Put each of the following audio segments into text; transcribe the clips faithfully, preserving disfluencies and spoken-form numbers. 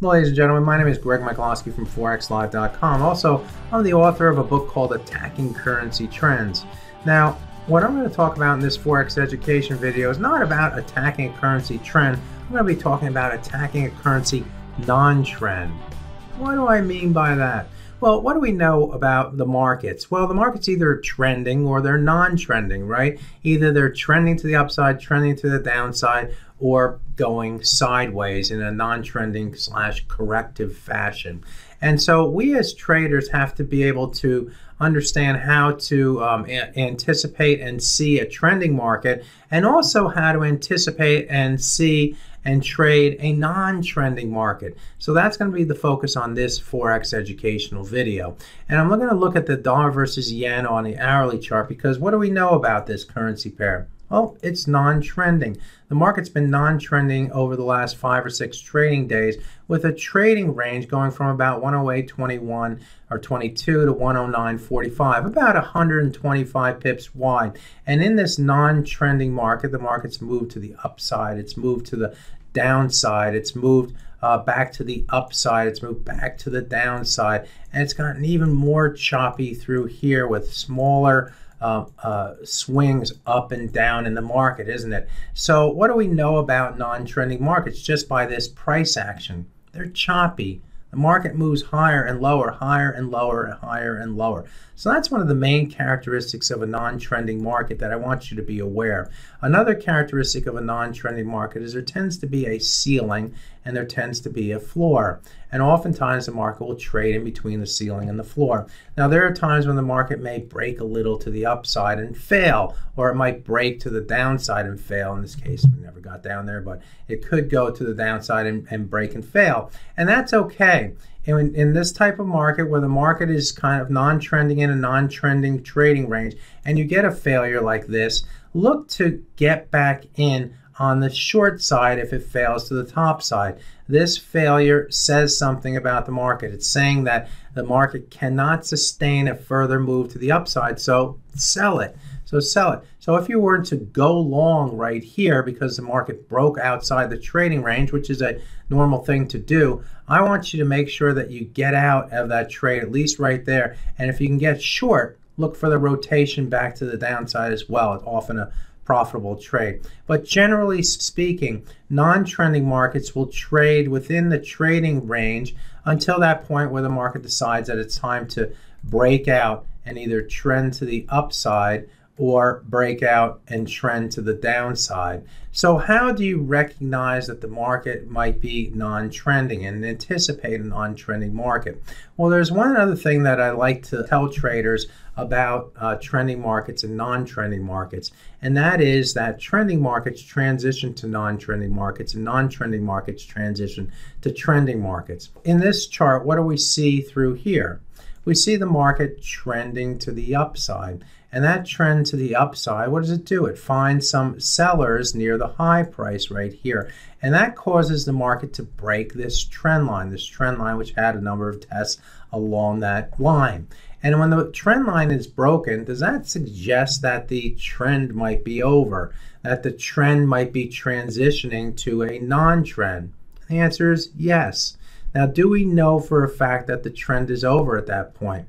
Well, ladies and gentlemen, my name is Greg Michalowski from Forex Live dot com. Also, I'm the author of a book called Attacking Currency Trends. Now, what I'm going to talk about in this Forex education video is not about attacking a currency trend. I'm going to be talking about attacking a currency non-trend. What do I mean by that? Well, what do we know about the markets? Well, the markets either are trending or they're non-trending, right? Either they're trending to the upside, trending to the downside, or going sideways in a non-trending slash corrective fashion. And so we as traders have to be able to understand how to um, anticipate and see a trending market, and also how to anticipate and see and trade a non-trending market. So that's going to be the focus on this Forex educational video. And I'm going to look at the dollar versus yen on the hourly chart, because what do we know about this currency pair? Well, it's non-trending. The market's been non-trending over the last five or six trading days, with a trading range going from about one oh eight twenty-one or twenty-two to one oh nine forty-five, about one hundred twenty-five pips wide. And in this non-trending market, the market's moved to the upside, it's moved to the downside, it's moved uh, back to the upside, it's moved back to the downside, and it's gotten even more choppy through here with smaller Uh, uh, swings up and down in the market, isn't it? So what do we know about non-trending markets just by this price action? They're choppy. The market moves higher and lower, higher and lower, and higher and lower. So that's one of the main characteristics of a non-trending market that I want you to be aware of. Another characteristic of a non-trending market is there tends to be a ceiling and there tends to be a floor. And oftentimes the market will trade in between the ceiling and the floor. Now there are times when the market may break a little to the upside and fail, or it might break to the downside and fail. In this case, we never got down there, but it could go to the downside and, and break and fail. And that's okay. In, in this type of market where the market is kind of non-trending in a non-trending trading range, and you get a failure like this, look to get back in on the short side if it fails to the top side. This failure says something about the market. It's saying that the market cannot sustain a further move to the upside, so sell it. So sell it. So if you were to go long right here because the market broke outside the trading range, which is a normal thing to do, I want you to make sure that you get out of that trade, at least right there. And if you can get short, look for the rotation back to the downside as well. It's often a profitable trade. But generally speaking, non-trending markets will trade within the trading range until that point where the market decides that it's time to break out and either trend to the upside or break out and trend to the downside. So how do you recognize that the market might be non-trending and anticipate a non-trending market? Well, there's one other thing that I like to tell traders about uh, trending markets and non-trending markets, and that is that trending markets transition to non-trending markets, and non-trending markets transition to trending markets. In this chart, what do we see through here? We see the market trending to the upside. And that trend to the upside, what does it do? It finds some sellers near the high price right here. And that causes the market to break this trend line, this trend line which had a number of tests along that line. And when the trend line is broken, does that suggest that the trend might be over, that the trend might be transitioning to a non-trend? The answer is yes. Now, do we know for a fact that the trend is over at that point?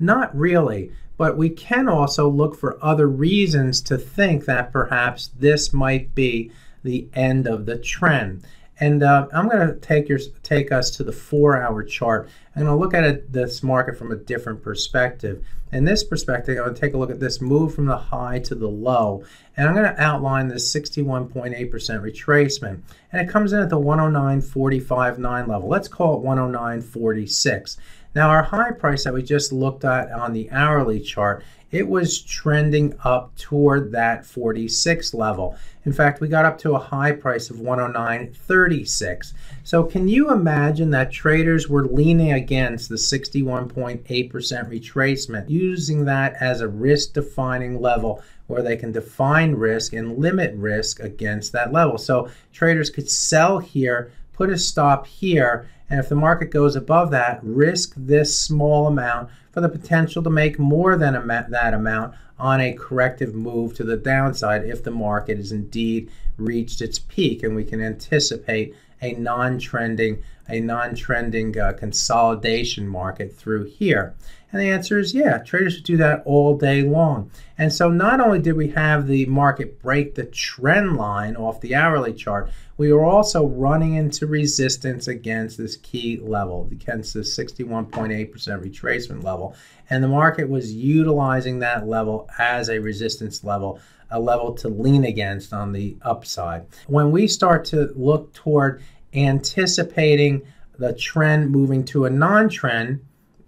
Not really. But we can also look for other reasons to think that perhaps this might be the end of the trend. And uh, I'm going to take your, take us to the four-hour chart. I'm going to look at it, this market from a different perspective. In this perspective, I'm going to take a look at this move from the high to the low. And I'm going to outline this sixty-one point eight percent retracement. And it comes in at the one oh nine forty-five nine level. Let's call it one oh nine forty-six. Now, our high price that we just looked at on the hourly chart, it was trending up toward that forty-six level. In fact, we got up to a high price of one oh nine thirty-six. So can you imagine that traders were leaning against the sixty-one point eight percent retracement, using that as a risk-defining level where they can define risk and limit risk against that level? So traders could sell here, put a stop here, and if the market goes above that, risk this small amount for the potential to make more than that amount on a corrective move to the downside if the market has indeed reached its peak and we can anticipate a non-trending, a non-trending uh, consolidation market through here? And the answer is yeah, traders do that all day long. And so not only did we have the market break the trend line off the hourly chart, we were also running into resistance against this key level, against the sixty-one point eight percent retracement level. And the market was utilizing that level as a resistance level, a level to lean against on the upside. When we start to look toward anticipating the trend moving to a non-trend,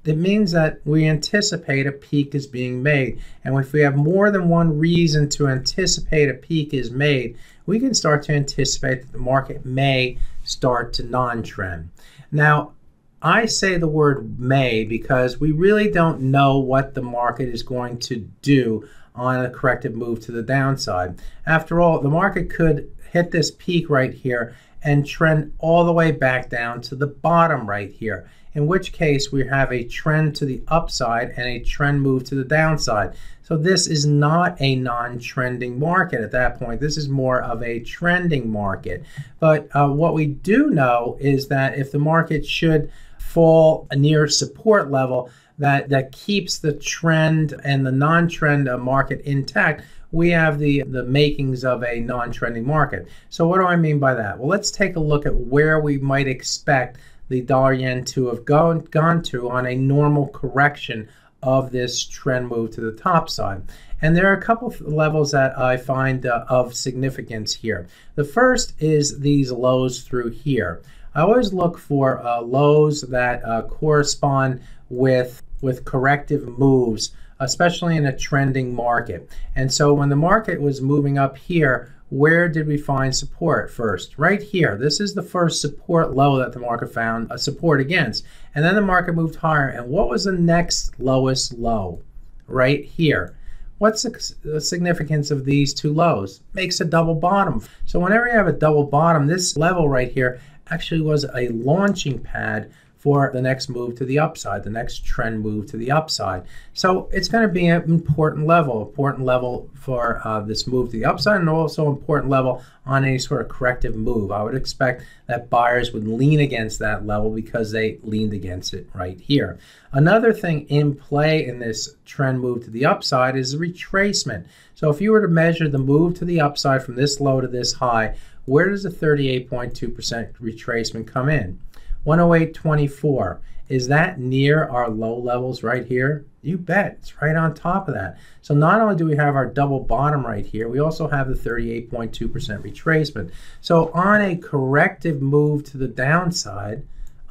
it means that we anticipate a peak is being made. And if we have more than one reason to anticipate a peak is made, we can start to anticipate that the market may start to non-trend. Now, I say the word may because we really don't know what the market is going to do on a corrective move to the downside. After all, the market could hit this peak right here and trend all the way back down to the bottom right here, in which case we have a trend to the upside and a trend move to the downside. So this is not a non-trending market at that point. This is more of a trending market. But uh, what we do know is that if the market should fall near support level that, that keeps the trend and the non-trend market intact, we have the, the makings of a non-trending market. So what do I mean by that? Well, let's take a look at where we might expect the dollar yen to have gone, gone to on a normal correction of this trend move to the top side. And there are a couple of levels that I find uh, of significance here. The first is these lows through here. I always look for uh, lows that uh, correspond with, with corrective moves, especially in a trending market. And so when the market was moving up here, where did we find support first? Right here. This is the first support low that the market found a support against. And then the market moved higher. And what was the next lowest low? Right here. What's the significance of these two lows? Makes a double bottom. So whenever you have a double bottom, this level right here actually was a launching pad for the next move to the upside, the next trend move to the upside. So it's going to be an important level, important level for uh, this move to the upside, and also important level on any sort of corrective move. I would expect that buyers would lean against that level because they leaned against it right here. Another thing in play in this trend move to the upside is retracement. So if you were to measure the move to the upside from this low to this high, where does the thirty-eight point two percent retracement come in? one oh eight twenty-four. Is that near our low levels right here? You bet. It's right on top of that. So not only do we have our double bottom right here, we also have the thirty-eight point two percent retracement. So on a corrective move to the downside,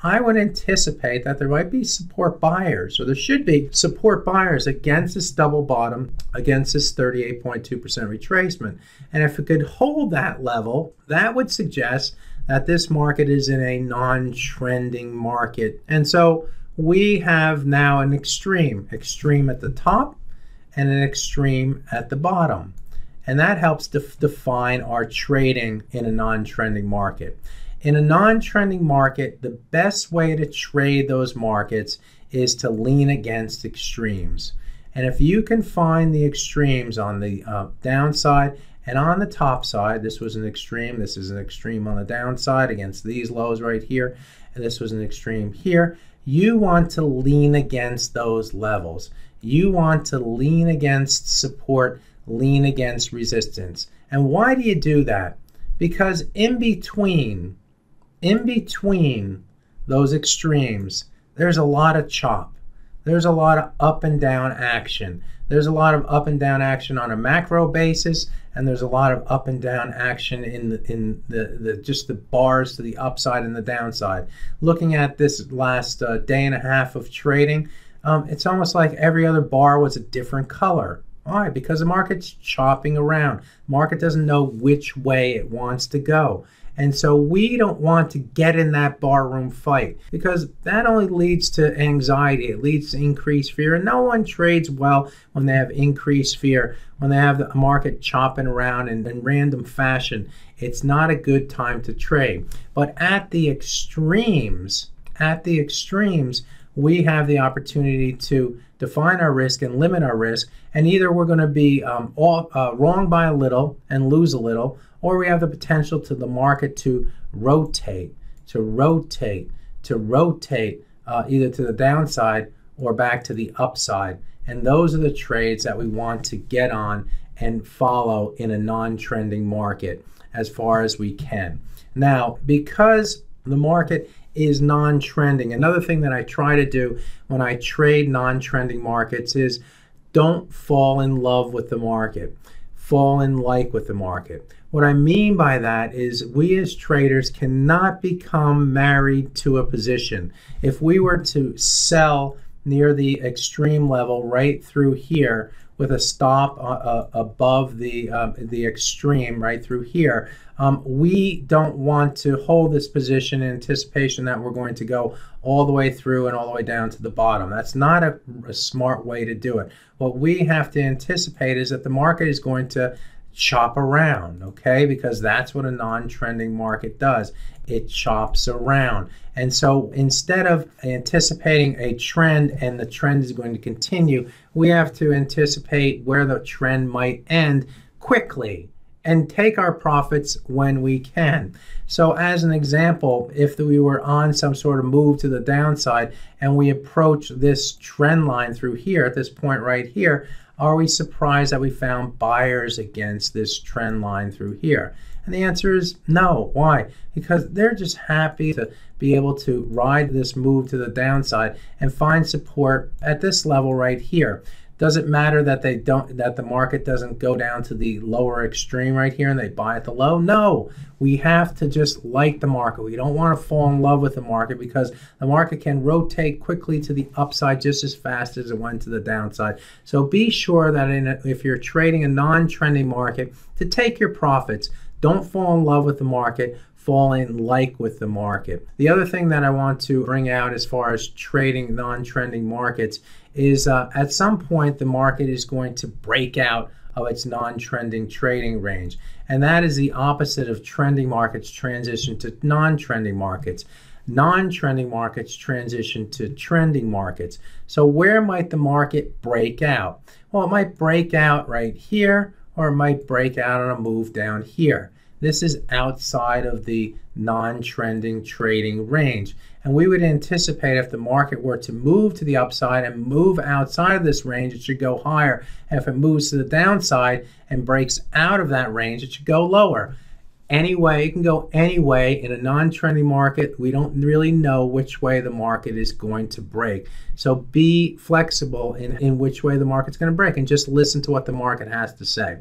I would anticipate that there might be support buyers, or there should be support buyers against this double bottom, against this thirty-eight point two percent retracement. And if it could hold that level, that would suggest that this market is in a non-trending market. And so we have now an extreme, extreme at the top and an extreme at the bottom. And that helps def define our trading in a non-trending market. In a non-trending market, the best way to trade those markets is to lean against extremes. And if you can find the extremes on the uh, downside and on the top side, this was an extreme, this is an extreme on the downside against these lows right here, and this was an extreme here, you want to lean against those levels. You want to lean against support, lean against resistance. And why do you do that? Because in between, in between those extremes, there's a lot of chop. There's a lot of up and down action. There's a lot of up and down action on a macro basis, and there's a lot of up and down action in the, in the, the just the bars to the upside and the downside. Looking at this last uh, day and a half of trading, um, it's almost like every other bar was a different color. Why? Because the market's chopping around. The market doesn't know which way it wants to go. And so we don't want to get in that barroom fight, because that only leads to anxiety. It leads to increased fear. And no one trades well when they have increased fear, when they have the market chopping around in, in random fashion. It's not a good time to trade. But at the extremes, at the extremes, we have the opportunity to define our risk and limit our risk, and either we're going to be um, all, uh, wrong by a little and lose a little, or we have the potential to the market to rotate, to rotate, to rotate uh, either to the downside or back to the upside. And those are the trades that we want to get on and follow in a non-trending market as far as we can. Now, because the market is non-trending, another thing that I try to do when I trade non-trending markets is don't fall in love with the market, fall in like with the market. What I mean by that is we as traders cannot become married to a position. If we were to sell near the extreme level right through here with a stop uh, above the, uh, the extreme right through here, Um, we don't want to hold this position in anticipation that we're going to go all the way through and all the way down to the bottom. That's not a, a smart way to do it. What we have to anticipate is that the market is going to chop around, okay? Because that's what a non-trending market does. It chops around. And so instead of anticipating a trend and the trend is going to continue, we have to anticipate where the trend might end quickly and take our profits when we can. So as an example, if we were on some sort of move to the downside and we approach this trend line through here at this point right here, are we surprised that we found buyers against this trend line through here? And the answer is no. Why? Because they're just happy to be able to ride this move to the downside and find support at this level right here. Does it matter that they don't, that the market doesn't go down to the lower extreme right here and they buy at the low? No, we have to just like the market. We don't want to fall in love with the market because the market can rotate quickly to the upside just as fast as it went to the downside. So be sure that in a, if you're trading a non-trending market, to take your profits. Don't fall in love with the market. Fall in like with the market. The other thing that I want to bring out as far as trading non-trending markets is uh, at some point the market is going to break out of its non-trending trading range. And that is the opposite of trending markets transition to non-trending markets. Non-trending markets transition to trending markets. So where might the market break out? Well, it might break out right here, or it might break out on a move down here. This is outside of the non-trending trading range. And we would anticipate if the market were to move to the upside and move outside of this range, it should go higher. And if it moves to the downside and breaks out of that range, it should go lower. Anyway, it can go any way. In a non-trending market, we don't really know which way the market is going to break. So be flexible in, in which way the market's going to break and just listen to what the market has to say.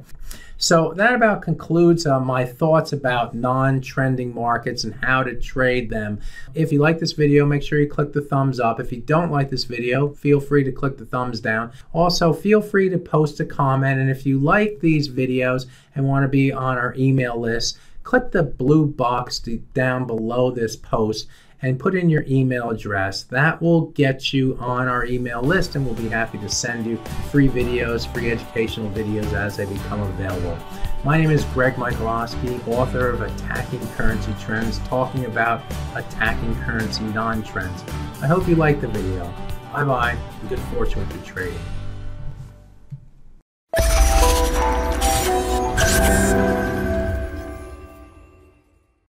So that about concludes uh, my thoughts about non-trending markets and how to trade them. If you like this video, make sure you click the thumbs up. If you don't like this video, feel free to click the thumbs down. Also, feel free to post a comment. And if you like these videos and want to be on our email list, click the blue box down below this post and put in your email address. That will get you on our email list, and we'll be happy to send you free videos, free educational videos as they become available. My name is Greg Michalowski, author of Attacking Currency Trends, talking about attacking currency non-trends. I hope you liked the video. Bye-bye, and good fortune with your trading.